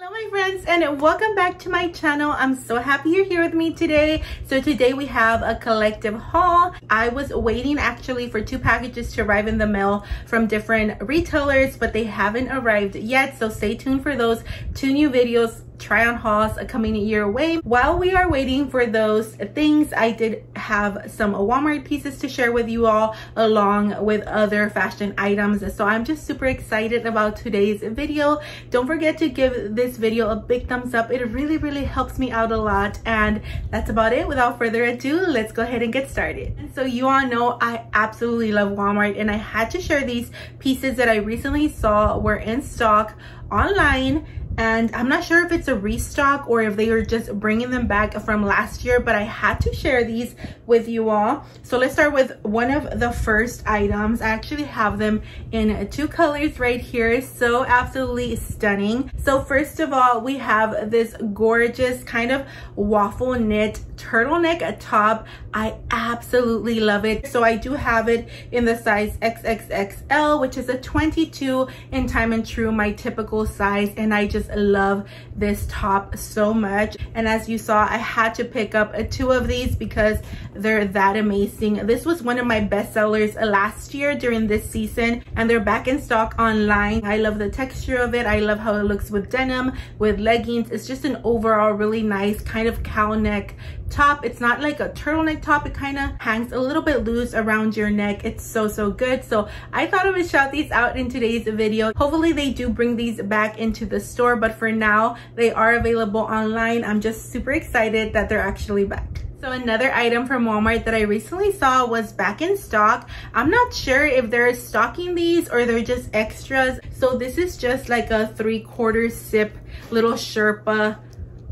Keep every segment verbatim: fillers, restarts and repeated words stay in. Hello my friends and welcome back to my channel. I'm so happy you're here with me today. So today we have a collective haul. I was waiting actually for two packages to arrive in the mail from different retailers, but they haven't arrived yet. So stay tuned for those two new videos, try on hauls coming your way. While we are waiting for those things, I did have some Walmart pieces to share with you all along with other fashion items. So I'm just super excited about today's video. Don't forget to give this video a big thumbs up. It really, really helps me out a lot. And that's about it. Without further ado, let's go ahead and get started. And so you all know I absolutely love Walmart, and I had to share these pieces that I recently saw were in stock online. And I'm not sure if it's a restock or if they are just bringing them back from last year, but I had to share these with you all. So let's start with one of the first items. I actually have them in two colors right here. So absolutely stunning. So first of all, we have this gorgeous kind of waffle knit turtleneck top. I absolutely love it. So I do have it in the size X X X L, which is a twenty-two in Time and Tru, my typical size. And I just love this top so much. And as you saw, I had to pick up two of these because they're that amazing. This was one of my best sellers last year during this season, and they're back in stock online. I love the texture of it. I love how it looks with denim, with leggings. It's just an overall really nice kind of cow neck top. It's not like a turtleneck top. It kind of hangs a little bit loose around your neck. It's so, so good. So I thought I would shout these out in today's video. Hopefully they do bring these back into the store, but for now they are available online. I'm just super excited that they're actually back. So another item from Walmart that I recently saw was back in stock. I'm not sure if they're stocking these or they're just extras. So this is just like a three quarter zip little Sherpa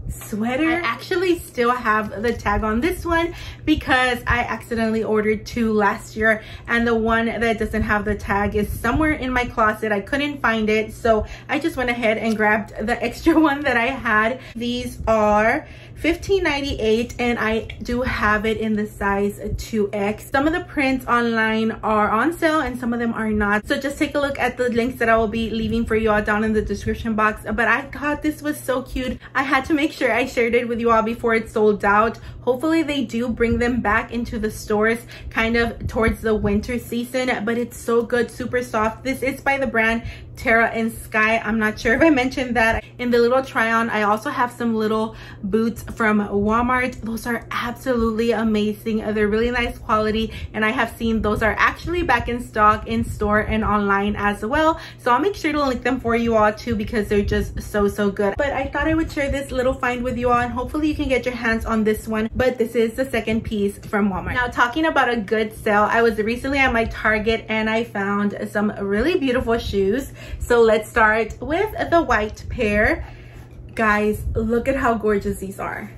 sweater. I actually still have the tag on this one because I accidentally ordered two last year, and the one that doesn't have the tag is somewhere in my closet. I couldn't find it, so I just went ahead and grabbed the extra one that I had. These are fifteen ninety-eight, and I do have it in the size two X. Some of the prints online are on sale and some of them are not, so just take a look at the links that I will be leaving for you all down in the description box. But I thought this was so cute. I had to make sure I shared it with you all before it sold out. Hopefully they do bring them back into the stores kind of towards the winter season, but it's so good, super soft. This is by the brand Terra and Sky. I'm not sure if I mentioned that in the little try on. I also have some little boots from Walmart. Those are absolutely amazing. They're really nice quality, and I have seen those are actually back in stock in store and online as well. So I'll make sure to link them for you all too because they're just so, so good. But I thought I would share this little find with you all, and hopefully you can get your hands on this one. But this is the second piece from Walmart. Now, talking about a good sale, I was recently at my Target and I found some really beautiful shoes. So let's start with the white pair. Guys, look at how gorgeous these are.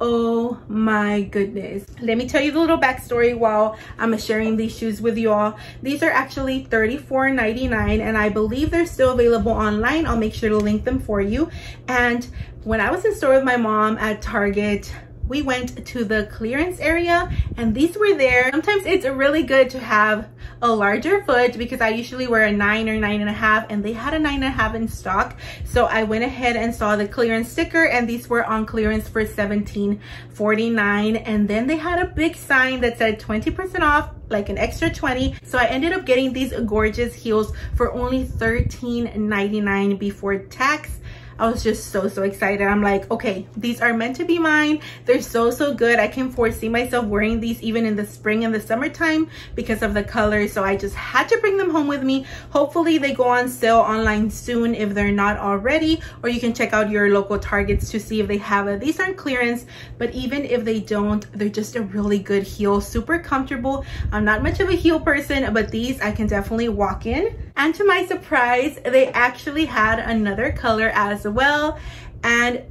Oh my goodness. Let me tell you the little backstory while I'm sharing these shoes with you all. These are actually thirty-four ninety-nine, and I believe they're still available online. I'll make sure to link them for you. And when I was in store with my mom at Target, we went to the clearance area and these were there. Sometimes it's really good to have a larger foot because I usually wear a nine or nine and a half, and they had a nine and a half in stock. So I went ahead and saw the clearance sticker, and these were on clearance for seventeen forty-nine. And then they had a big sign that said twenty percent off, like an extra twenty. So I ended up getting these gorgeous heels for only thirteen ninety-nine before tax. I was just so, so excited. I'm like, okay, these are meant to be mine. They're so, so good. I can foresee myself wearing these even in the spring and the summertime because of the color. So I just had to bring them home with me. Hopefully they go on sale online soon if they're not already, or you can check out your local Targets to see if they have it. These aren't clearance, but even if they don't, they're just a really good heel, super comfortable. I'm not much of a heel person, but these I can definitely walk in. And to my surprise, they actually had another color as well. And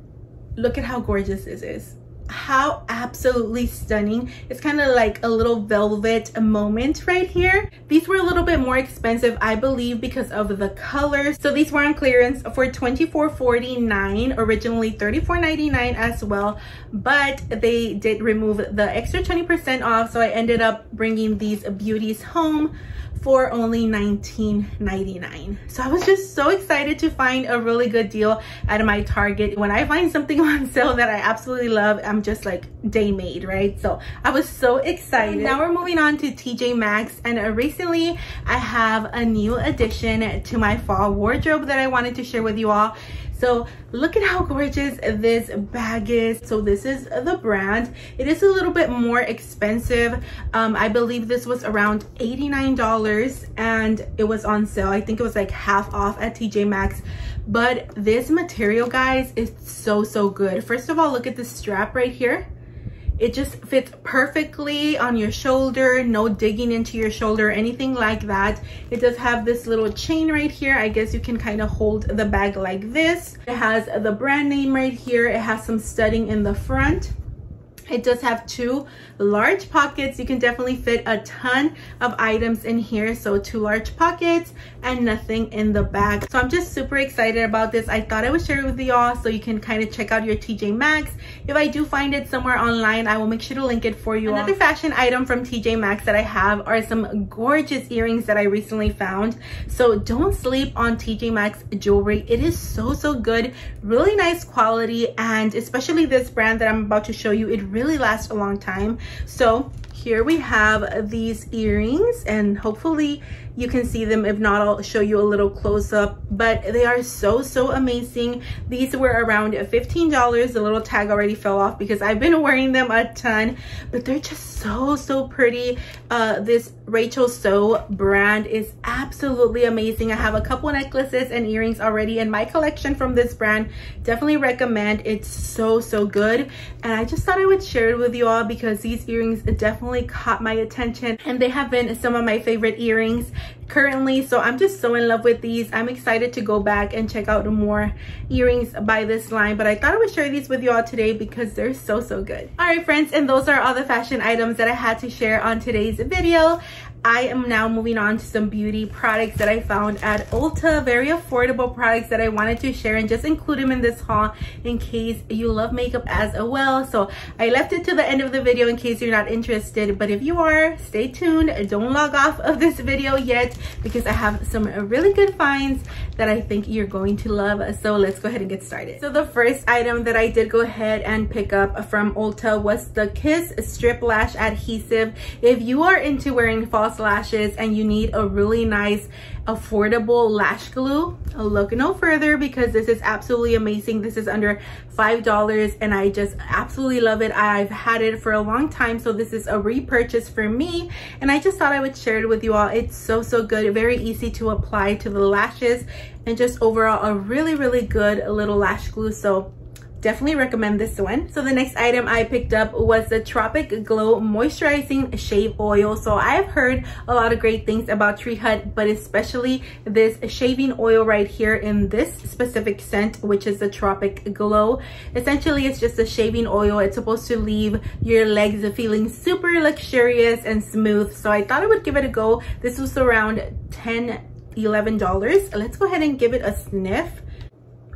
look at how gorgeous this is. How absolutely stunning. It's kind of like a little velvet moment right here. These were a little bit more expensive, I believe, because of the color. So these were on clearance for twenty-four forty-nine, originally thirty-four ninety-nine as well, but they did remove the extra twenty percent off. So I ended up bringing these beauties home for only nineteen ninety-nine. So I was just so excited to find a really good deal at my Target. When I find something on sale that I absolutely love, I'm just like day made, right? So I was so excited. Now we're moving on to T J Maxx, and recently I have a new addition to my fall wardrobe that I wanted to share with you all. So look at how gorgeous this bag is. So this is the brand. It is a little bit more expensive. Um, I believe this was around eighty-nine dollars and it was on sale. I think it was like half off at T J Maxx. But this material, guys, is so, so good. First of all, look at this strap right here. It just fits perfectly on your shoulder, no digging into your shoulder, anything like that. It does have this little chain right here. I guess you can kind of hold the bag like this. It has the brand name right here. It has some studding in the front. It does have two large pockets. You can definitely fit a ton of items in here. So two large pockets and nothing in the back. So I'm just super excited about this. I thought I would share it with y'all so you can kind of check out your T J Maxx. If I do find it somewhere online, I will make sure to link it for you all. Another fashion item from T J Maxx that I have are some gorgeous earrings that I recently found. So don't sleep on T J Maxx jewelry. It is so, so good. Really nice quality, and especially this brand that I'm about to show you, it really really last a long time. So here we have these earrings, and hopefully you can see them. If not, I'll show you a little close up, but they are so, so amazing. These were around fifteen dollars. The little tag already fell off because I've been wearing them a ton, but they're just so, so pretty. Uh, this Rachel So brand is absolutely amazing. I have a couple necklaces and earrings already in my collection from this brand. Definitely recommend. It's so, so good. And I just thought I would share it with you all because these earrings definitely caught my attention, and they have been some of my favorite earrings currently. So I'm just so in love with these. I'm excited to go back and check out more earrings by this line, but I thought I would share these with you all today because they're so, so good. All right, friends, and those are all the fashion items that I had to share on today's video. I am now moving on to some beauty products that I found at Ulta. Very affordable products that I wanted to share and just include them in this haul in case you love makeup as well. So I left it to the end of the video in case you're not interested, but if you are, stay tuned. Don't log off of this video yet because I have some really good finds that I think you're going to love. So let's go ahead and get started. So the first item that I did go ahead and pick up from Ulta was the Kiss Strip Lash Adhesive. If you are into wearing false lashes and you need a really nice affordable lash glue, look no further because this is absolutely amazing. This is under five dollars, and I just absolutely love it. I've had it for a long time, so this is a repurchase for me, and I just thought I would share it with you all. It's so, so good. Very easy to apply to the lashes, and just overall a really, really good little lash glue. So definitely recommend this one. So the next item I picked up was the Tropic Glow Moisturizing Shave Oil. So I've heard a lot of great things about Tree Hut, but especially this shaving oil right here in this specific scent, which is the Tropic Glow. Essentially, it's just a shaving oil. It's supposed to leave your legs feeling super luxurious and smooth. So I thought I would give it a go. This was around ten, eleven dollars. Let's go ahead and give it a sniff.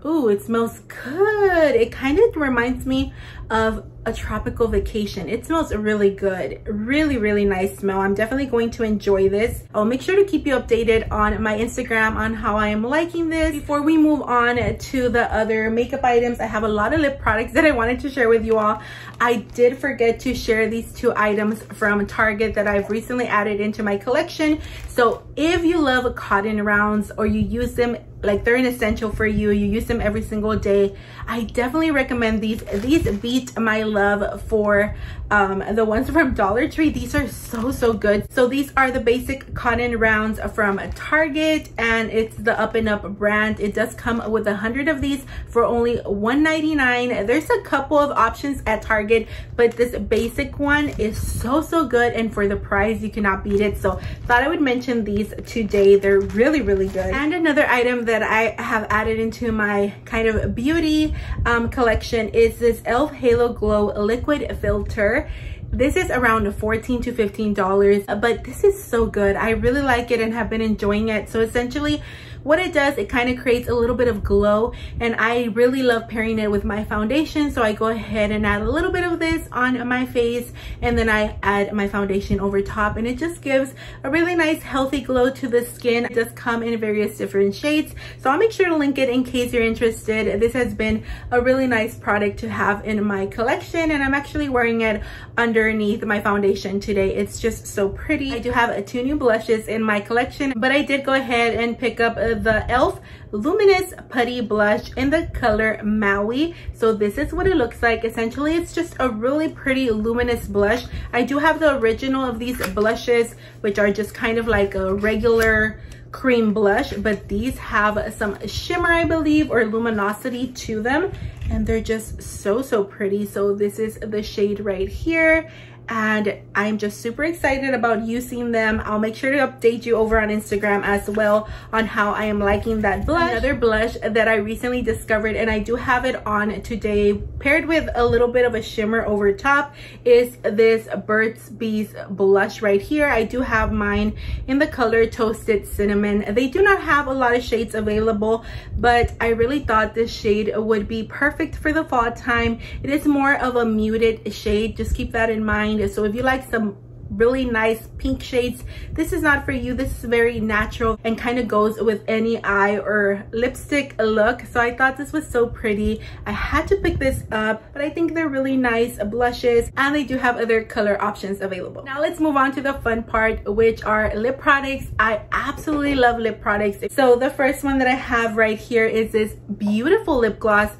Ooh, it smells good. It kind of reminds me of a tropical vacation. It smells really good. Really, really nice smell. I'm definitely going to enjoy this. I'll make sure to keep you updated on my Instagram on how I am liking this. Before we move on to the other makeup items, I have a lot of lip products that I wanted to share with you all. I did forget to share these two items from Target that I've recently added into my collection. So if you love cotton rounds or you use them, like they're an essential for you, you use them every single day, I definitely recommend these. These beat my love for um the ones from Dollar Tree. These are so, so good. So these are the basic cotton rounds from Target, and it's the Up and Up brand. It does come with a hundred of these for only one ninety-nine. There's a couple of options at Target, but this basic one is so, so good, and for the price you cannot beat it. So thought I would mention these today. They're really, really good. And another item that that I have added into my kind of beauty um, collection is this E L F Halo Glow Liquid Filter. This is around fourteen to fifteen dollars, but this is so good. I really like it and have been enjoying it. So essentially What it does, it kind of creates a little bit of glow, and I really love pairing it with my foundation. So I go ahead and add a little bit of this on my face, and then I add my foundation over top, and it just gives a really nice healthy glow to the skin. It does come in various different shades, so I'll make sure to link it in case you're interested. This has been a really nice product to have in my collection, and I'm actually wearing it underneath my foundation today. It's just so pretty. I do have a two new blushes in my collection, but I did go ahead and pick up the Elf Luminous Putty Blush in the color Maui. So this is what it looks like. Essentially, it's just a really pretty luminous blush. I do have the original of these blushes, which are just kind of like a regular cream blush, but these have some shimmer, I believe, or luminosity to them, and they're just so, so pretty. So this is the shade right here, and I'm just super excited about using them. I'll make sure to update you over on Instagram as well on how I am liking that blush. Another blush that I recently discovered, and I do have it on today paired with a little bit of a shimmer over top, is this Burt's Bees blush right here. I do have mine in the color Toasted Cinnamon. They do not have a lot of shades available, but I really thought this shade would be perfect for the fall time. It is more of a muted shade, just keep that in mind. So if you like some really nice pink shades, this is not for you. This is very natural and kind of goes with any eye or lipstick look. So I thought this was so pretty. I had to pick this up, but I think they're really nice blushes, and they do have other color options available. Now let's move on to the fun part, which are lip products. I absolutely love lip products. So the first one that I have right here is this beautiful lip gloss.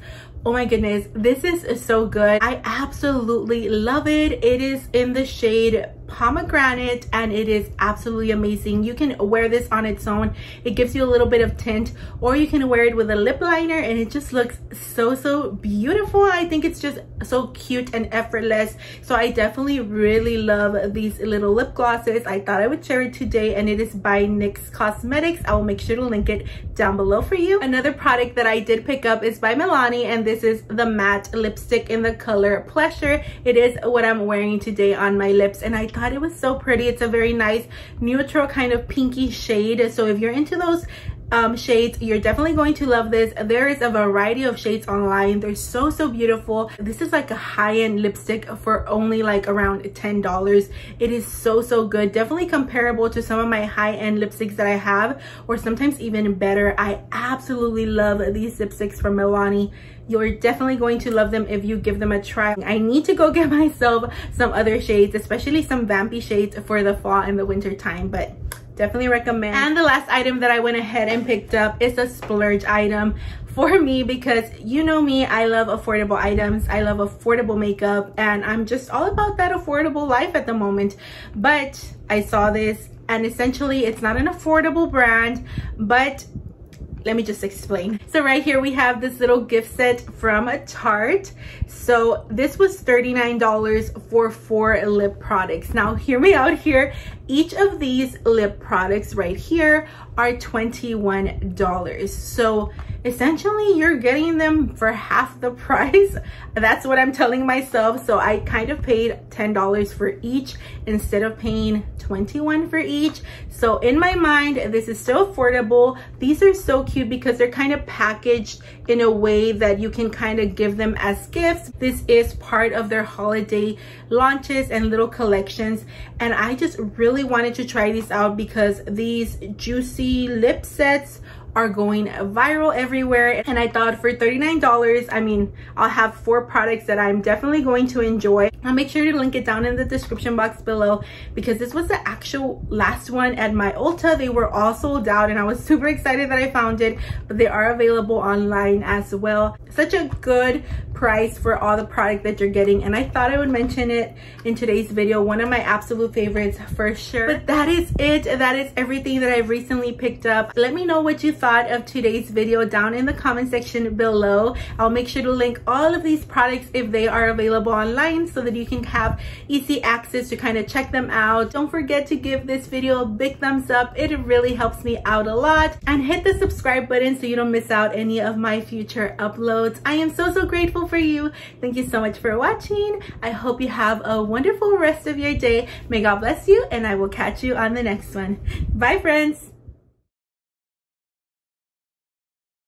Oh my goodness, this is so good. I absolutely love it. It is in the shade Pomegranate, and it is absolutely amazing. You can wear this on its own. It gives you a little bit of tint, or you can wear it with a lip liner, and it just looks so, so beautiful. I think it's just so cute and effortless. So I definitely really love these little lip glosses. I thought I would share it today, and it is by NYX Cosmetics. I will make sure to link it down below for you. Another product that I did pick up is by Milani, and this is the matte lipstick in the color Pleasure. It is what I'm wearing today on my lips, and I thought it was so pretty. It's a very nice neutral kind of pinky shade, so if you're into those um shades, you're definitely going to love this. There is a variety of shades online. They're so, so beautiful. This is like a high-end lipstick for only like around ten dollars. It is so, so good. Definitely comparable to some of my high-end lipsticks that I have, or sometimes even better. I absolutely love these lipsticks from Milani. You're definitely going to love them if you give them a try. I need to go get myself some other shades, especially some vampy shades for the fall and the winter time, but definitely recommend. And the last item that I went ahead and picked up is a splurge item for me, because you know me, I love affordable items. I love affordable makeup, and I'm just all about that affordable life at the moment. But I saw this, and essentially it's not an affordable brand, but let me just explain. So right here we have this little gift set from Tarte. So this was thirty-nine dollars for four lip products. Now hear me out here. Each of these lip products right here are twenty-one dollars. So essentially you're getting them for half the price. That's what I'm telling myself. So I kind of paid ten dollars for each instead of paying twenty-one dollars for each. So in my mind, this is so affordable. These are so cute because they're kind of packaged in a way that you can kind of give them as gifts. This is part of their holiday launches and little collections. And I just really wanted to try these out because these juicy lip sets are going viral everywhere, and I thought for thirty-nine dollars, I mean, I'll have four products that I'm definitely going to enjoy. I'll make sure to link it down in the description box below, because this was the actual last one at my Ulta. They were all sold out, and I was super excited that I found it, but they are available online as well. Such a good price for all the product that you're getting, and I thought I would mention it in today's video. One of my absolute favorites for sure. But that is it. That is everything that I've recently picked up. Let me know what you thought of today's video down in the comment section below. I'll make sure to link all of these products if they are available online, so that you can have easy access to kind of check them out. Don't forget to give this video a big thumbs up. It really helps me out a lot, and hit the subscribe button so you don't miss out any of my future uploads. I am so, so grateful for you. Thank you so much for watching. I hope you have a wonderful rest of your day. May God bless you, and I will catch you on the next one. Bye friends.